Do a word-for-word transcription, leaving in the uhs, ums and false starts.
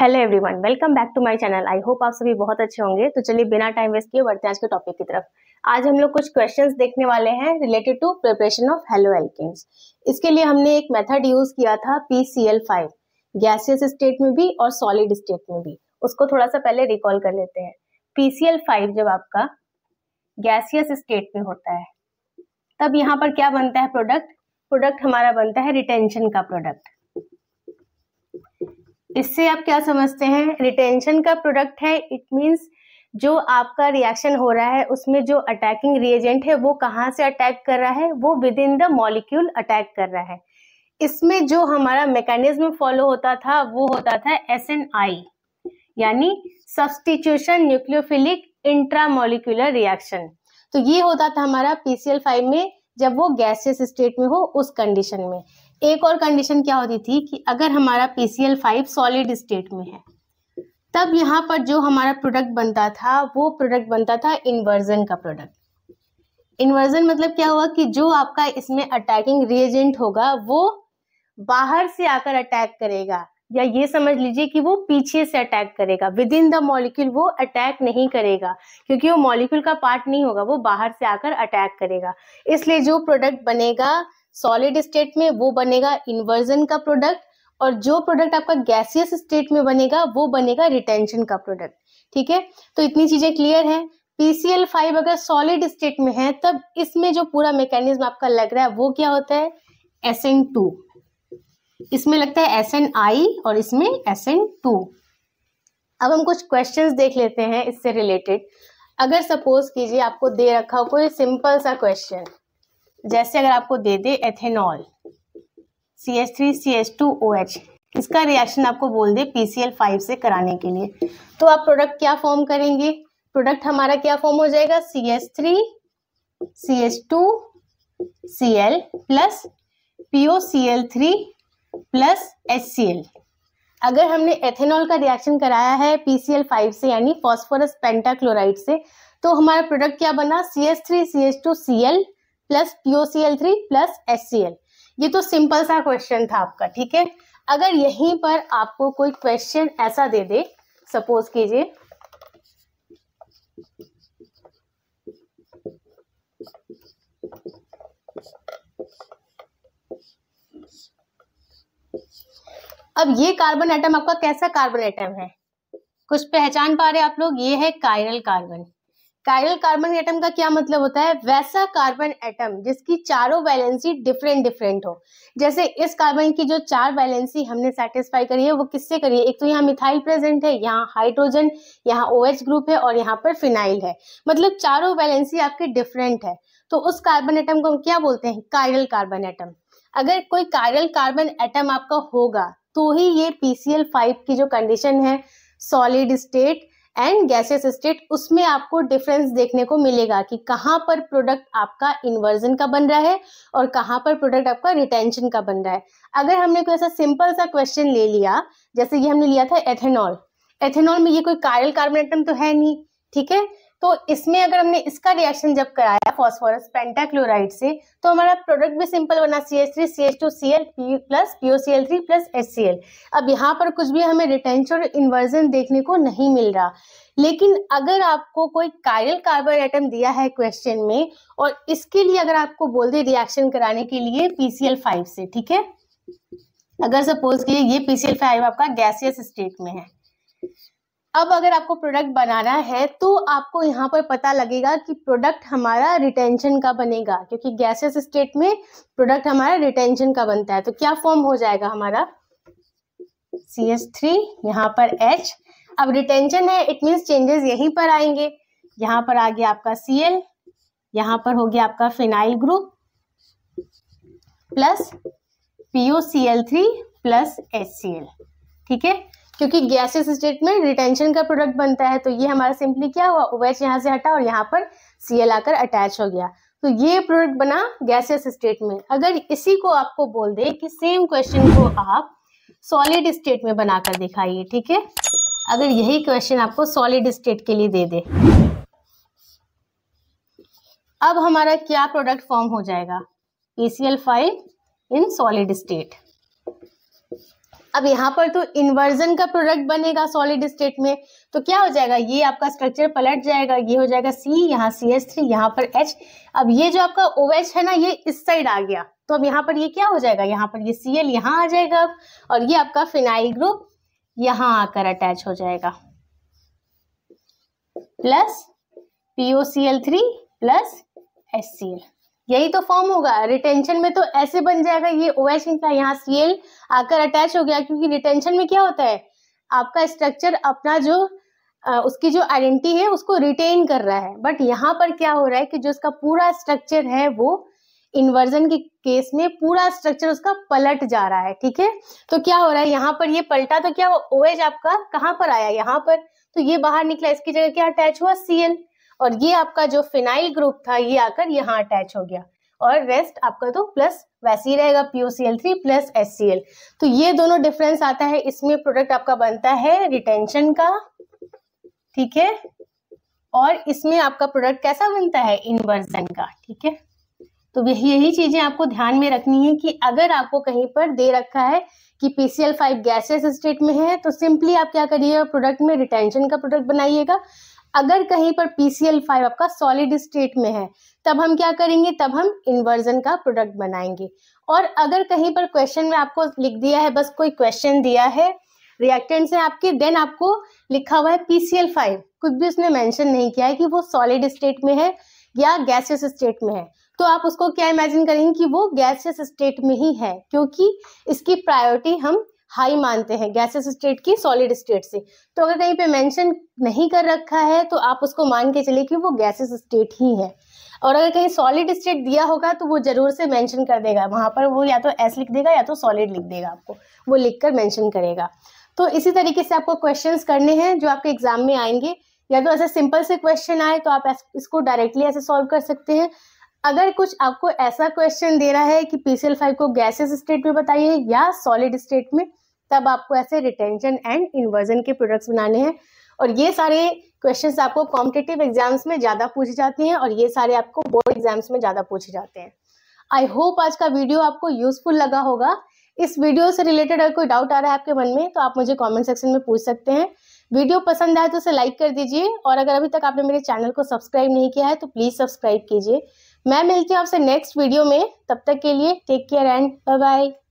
Hello everyone, welcome back to my channel. I hope आप सभी बहुत अच्छे होंगे। तो चलिए बिना टाइम वेस्ट किए बढ़ते हैं आज के टॉपिक की तरफ। आज हम लोग कुछ क्वेश्चंस देखने वाले हैं related to preparation of halo alkanes. इसके लिए हमने एक मेथड यूज किया था P C L five, gaseous state में भी और सॉलिड स्टेट में भी। उसको थोड़ा सा पहले रिकॉल कर लेते हैं। पी सी एल फाइव जब आपका गैसियस स्टेट में होता है तब यहाँ पर क्या बनता है प्रोडक्ट प्रोडक्ट हमारा बनता है रिटेंशन का प्रोडक्ट। इससे आप क्या समझते हैं? रिटेंशन का प्रोडक्ट है, इट मींस जो आपका रिएक्शन हो रहा है उसमें जो अटैकिंग रिएजेंट है वो कहाँ से अटैक कर रहा है, वो within the molecule attack कर रहा है। इसमें जो हमारा मैकेनिज्म फॉलो होता था वो होता था एस एन आई, यानी सब्सटीट्यूशन न्यूक्लियोफिलिक इंट्रामोलिक्यूलर रिएक्शन। तो ये होता था हमारा पी सी एल फाइव में, जब वो गैसियस स्टेट में हो उस कंडीशन में। एक और कंडीशन क्या होती थी कि अगर हमारा P C L five solid state में है तब यहाँ पर जो हमारा प्रोडक्ट बनता था वो प्रोडक्ट बनता था इन्वर्जन का प्रोडक्ट। इन्वर्जन मतलब क्या हुआ कि जो आपका इसमें अटैकिंग रिएजेंट होगा वो बाहर से आकर अटैक करेगा, या ये समझ लीजिए कि वो पीछे से अटैक करेगा। विद इन द मॉलिक्यूल वो अटैक नहीं करेगा क्योंकि वो मॉलिक्यूल का पार्ट नहीं होगा, वो बाहर से आकर अटैक करेगा। इसलिए जो प्रोडक्ट बनेगा सॉलिड स्टेट में वो बनेगा इन्वर्जन का प्रोडक्ट, और जो प्रोडक्ट आपका गैसियस स्टेट में बनेगा वो बनेगा रिटेंशन का प्रोडक्ट। ठीक है, तो इतनी चीजें क्लियर है। पी सी एल फाइव अगर सॉलिड स्टेट में है तब इसमें जो पूरा मैकेनिज्म आपका लग रहा है वो क्या होता है? S N two. इसमें लगता है एस एन आई और इसमें एस एन टू। अब हम कुछ क्वेश्चंस देख लेते हैं इससे रिलेटेड। अगर सपोज कीजिए आपको दे रखा हो कोई सिंपल सा क्वेश्चन, जैसे अगर आपको दे दे ethanol C H three C H two O H, इसका रिएक्शन आपको बोल दे पी सी एल फाइव से कराने के लिए, तो आप प्रोडक्ट क्या फॉर्म करेंगे? प्रोडक्ट हमारा क्या फॉर्म हो जाएगा? C H three C H two C L plus P O C L three plus H C L. अगर हमने एथेनॉल का रिएक्शन कराया है पी सी एल फाइव से, यानी फॉस्फोरस पेंटाक्लोराइड से, तो हमारा प्रोडक्ट क्या बना? C H three C H two C L plus P O C L three plus H C L. ये तो सिंपल सा क्वेश्चन था आपका। ठीक है, अगर यहीं पर आपको कोई क्वेश्चन ऐसा दे दे, सपोज कीजिए अब ये कार्बन एटम आपका कैसा कार्बन एटम है? कुछ पहचान पा रहे आप लोग? ये है chiral carbon. Chiral carbon atom का क्या मतलब होता है? वैसा कार्बन एटम जिसकी चारों वैलेंसी डिफरेंट डिफरेंट हो। जैसे इस कार्बन की जो चार वैलेंसी हमने सेटिस्फाई करी है वो किससे करी है? एक तो यहाँ मिथाइल प्रेजेंट है, यहाँ हाइड्रोजन, यहाँ ओएच ग्रुप है और यहाँ पर फिनाइल है। मतलब चारों वैलेंसी आपकी डिफरेंट है, तो उस कार्बन एटम को हम क्या बोलते हैं? Chiral carbon atom. अगर कोई कायरल कार्बन एटम आपका होगा तो ही ये पी सी एल फाइव की जो कंडीशन है solid state and gaseous state, उसमें आपको डिफरेंस देखने को मिलेगा कि कहाँ पर प्रोडक्ट आपका इन्वर्जन का बन रहा है और कहाँ पर प्रोडक्ट आपका रिटेंशन का बन रहा है। अगर हमने कोई ऐसा सिंपल सा क्वेश्चन ले लिया, जैसे ये हमने लिया था एथेनॉल, एथेनॉल में ये कोई कायरल कार्बन एटम तो है नहीं। ठीक है, तो इसमें अगर हमने इसका रिएक्शन जब कराया फॉस्फोरस पेंटाक्लोराइड से, तो हमारा प्रोडक्ट भी सिंपल बना C H three C H two C L plus P O C L three plus H C L. अब यहाँ पर कुछ भी हमें रिटेंशन और इन्वर्जन देखने को नहीं मिल रहा। लेकिन अगर आपको कोई कायरल कार्बन एटम दिया है क्वेश्चन में, और इसके लिए अगर आपको बोल दे रिएक्शन कराने के लिए पी सी एल फाइव से, ठीक है, अगर सपोज कि ये पी सी एल फाइव आपका गैसियस स्टेट में है, अब अगर आपको प्रोडक्ट बनाना है तो आपको यहाँ पर पता लगेगा कि प्रोडक्ट हमारा रिटेंशन का बनेगा, क्योंकि गैसियस स्टेट में प्रोडक्ट हमारा रिटेंशन का बनता है। तो क्या फॉर्म हो जाएगा हमारा? सी एच थ्री यहाँ पर H। अब रिटेंशन है, इट मीन्स चेंजेस यहीं पर आएंगे। यहाँ पर आ गया आपका सी एल, यहाँ पर हो गया आपका phenyl group plus P O C L three plus H C L. ठीक है, क्योंकि गैसियस स्टेट में रिटेंशन का प्रोडक्ट बनता है, तो ये हमारा सिंपली क्या हुआ? ओएच यहाँ से हटा और यहाँ पर सी एल आकर अटैच हो गया, तो ये प्रोडक्ट बना गैसियस स्टेट में। अगर इसी को आपको बोल दे कि सेम क्वेश्चन को आप सॉलिड स्टेट में बनाकर दिखाइए, ठीक है, अगर यही क्वेश्चन आपको सॉलिड स्टेट के लिए दे दे, अब हमारा क्या प्रोडक्ट फॉर्म हो जाएगा? P C L five in solid state. अब यहाँ पर तो इन्वर्जन का प्रोडक्ट बनेगा सॉलिड स्टेट में, तो क्या हो जाएगा, ये आपका स्ट्रक्चर पलट जाएगा, ये हो जाएगा C, यहाँ C H थ्री, यहाँ पर H। अब ये जो आपका OH है ना, ये इस साइड आ गया, तो अब यहाँ पर ये क्या हो जाएगा, यहाँ पर ये Cl यहाँ आ जाएगा अब, और ये आपका फिनाइल ग्रुप यहाँ आकर अटैच हो जाएगा, plus P O C L three plus HCl, यही तो फॉर्म होगा। रिटेंशन में तो ऐसे बन जाएगा, ये OH इनका यहाँ Cl आकर अटैच हो गया, क्योंकि रिटेंशन में क्या होता है, आपका स्ट्रक्चर अपना जो आ, उसकी जो आइडेंटिटी है उसको रिटेन कर रहा है। बट यहाँ पर क्या हो रहा है कि जो इसका पूरा स्ट्रक्चर है वो इन्वर्जन के केस में पूरा स्ट्रक्चर उसका पलट जा रहा है, ठीक है। तो क्या हो रहा है, यहाँ पर ये पलटा तो क्या OH आपका कहाँ पर आया, यहाँ पर, तो ये बाहर निकला, इसकी जगह क्या अटैच हुआ Cl, और ये आपका जो फिनाइल ग्रुप था ये आकर यहाँ अटैच हो गया, और रेस्ट आपका तो प्लस वैसे ही रहेगा P O C L three plus HCl। तो ये दोनों डिफरेंस आता है, इसमें प्रोडक्ट आपका बनता है रिटेंशन का, ठीक है, और इसमें आपका प्रोडक्ट कैसा बनता है, इन्वर्जन का, ठीक है। तो यही चीजें आपको ध्यान में रखनी है कि अगर आपको कहीं पर दे रखा है कि P C l five gaseous state में है, तो सिंपली आप क्या करिएगा, प्रोडक्ट में रिटेंशन का प्रोडक्ट बनाइएगा। अगर कहीं पर P C l फाइव आपका सॉलिड स्टेट में है, तब हम क्या करेंगे, तब हम इन्वर्जन का प्रोडक्ट बनाएंगे। और अगर कहीं पर क्वेश्चन में आपको लिख दिया है, बस कोई क्वेश्चन दिया है, रिएक्टेंट्स हैं आपके, देन आपको लिखा हुआ है P C l फाइव, कुछ भी उसने मेंशन नहीं किया है कि वो सॉलिड स्टेट में है या गैसियस स्टेट में है, तो आप उसको क्या इमेजिन करेंगे कि वो गैसियस स्टेट में ही है, क्योंकि इसकी प्रायोरिटी हम हाई मानते हैं गैसियस स्टेट की सॉलिड स्टेट से। तो अगर कहीं पे मेंशन नहीं कर रखा है तो आप उसको मान के चलिए कि वो गैसियस स्टेट ही है, और अगर कहीं सॉलिड स्टेट दिया होगा तो वो जरूर से मेंशन कर देगा, वहां पर वो या तो एस लिख देगा या तो सॉलिड लिख देगा, आपको वो लिख कर मेंशन करेगा। तो इसी तरीके से आपको क्वेश्चंस करने हैं जो आपके एग्जाम में आएंगे, या तो ऐसे सिंपल से क्वेश्चन आए तो आप इसको डायरेक्टली ऐसे सॉल्व कर सकते हैं। अगर कुछ आपको ऐसा क्वेश्चन दे रहा है कि P C l फाइव को गैसियस स्टेट में बताइए या सॉलिड स्टेट में, तब आपको ऐसे रिटेंशन एंड इन्वर्जन के प्रोडक्ट्स बनाने हैं। और ये सारे क्वेश्चंस आपको कॉम्पिटिटिव एग्जाम्स में ज़्यादा पूछे जाते हैं, और ये सारे आपको बोर्ड एग्जाम्स में ज़्यादा पूछे जाते हैं। आई होप आज का वीडियो आपको यूजफुल लगा होगा। इस वीडियो से रिलेटेड अगर कोई डाउट आ रहा है आपके मन में तो आप मुझे कमेंट सेक्शन में पूछ सकते हैं। वीडियो पसंद आए तो उसे लाइक कर दीजिए, और अगर अभी तक आपने मेरे चैनल को सब्सक्राइब नहीं किया है तो प्लीज़ सब्सक्राइब कीजिए। मैं मिलती हूँ आपसे नेक्स्ट वीडियो में, तब तक के लिए take care and bye bye.